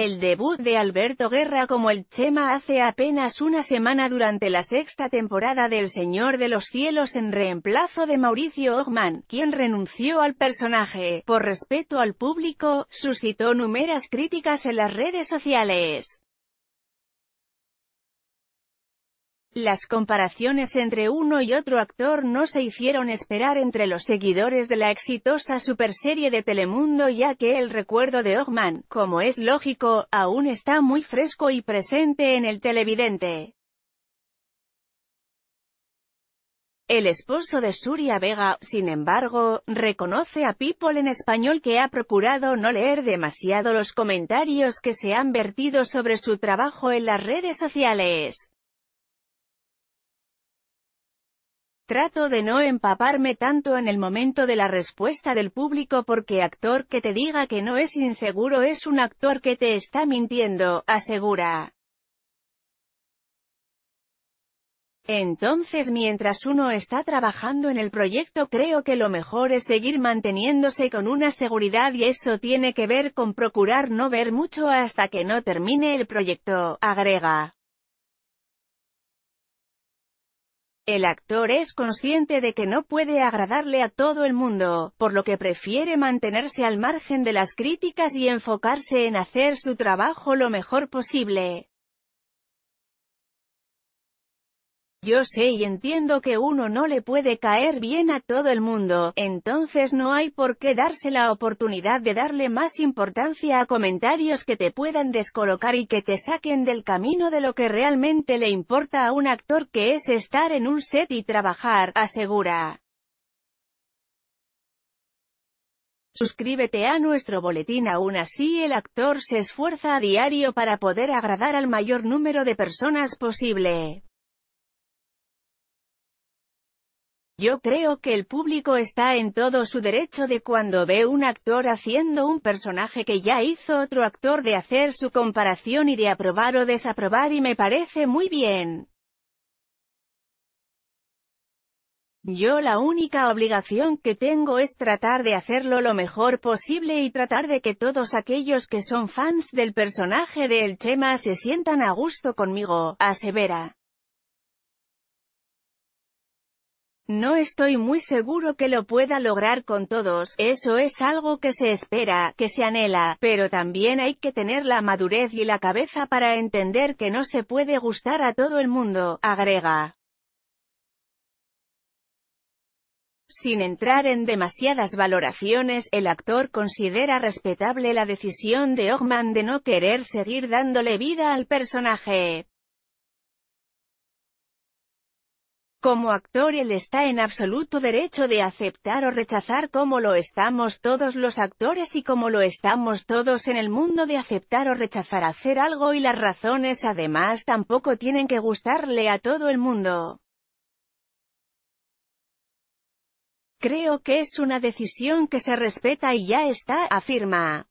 El debut de Alberto Guerra como El Chema hace apenas una semana durante la sexta temporada de El Señor de los Cielos en reemplazo de Mauricio Ochmann, quien renunció al personaje, por respeto al público, suscitó numerosas críticas en las redes sociales. Las comparaciones entre uno y otro actor no se hicieron esperar entre los seguidores de la exitosa superserie de Telemundo, ya que el recuerdo de Ochmann, como es lógico, aún está muy fresco y presente en el televidente. El esposo de Suria Vega, sin embargo, reconoce a People en Español que ha procurado no leer demasiado los comentarios que se han vertido sobre su trabajo en las redes sociales. Trato de no empaparme tanto en el momento de la respuesta del público, porque actor que te diga que no es inseguro es un actor que te está mintiendo, asegura. Entonces, mientras uno está trabajando en el proyecto, creo que lo mejor es seguir manteniéndose con una seguridad, y eso tiene que ver con procurar no ver mucho hasta que no termine el proyecto, agrega. El actor es consciente de que no puede agradarle a todo el mundo, por lo que prefiere mantenerse al margen de las críticas y enfocarse en hacer su trabajo lo mejor posible. Yo sé y entiendo que uno no le puede caer bien a todo el mundo, entonces no hay por qué darse la oportunidad de darle más importancia a comentarios que te puedan descolocar y que te saquen del camino de lo que realmente le importa a un actor, que es estar en un set y trabajar, asegura. Suscríbete a nuestro boletín. Aún así, el actor se esfuerza a diario para poder agradar al mayor número de personas posible. Yo creo que el público está en todo su derecho de, cuando ve un actor haciendo un personaje que ya hizo otro actor, de hacer su comparación y de aprobar o desaprobar, y me parece muy bien. Yo la única obligación que tengo es tratar de hacerlo lo mejor posible y tratar de que todos aquellos que son fans del personaje de El Chema se sientan a gusto conmigo, asevera. No estoy muy seguro que lo pueda lograr con todos, eso es algo que se espera, que se anhela, pero también hay que tener la madurez y la cabeza para entender que no se puede gustar a todo el mundo, agrega. Sin entrar en demasiadas valoraciones, el actor considera respetable la decisión de Ochmann de no querer seguir dándole vida al personaje. Como actor, él está en absoluto derecho de aceptar o rechazar, como lo estamos todos los actores y como lo estamos todos en el mundo, de aceptar o rechazar hacer algo, y las razones además tampoco tienen que gustarle a todo el mundo. Creo que es una decisión que se respeta y ya está, afirma.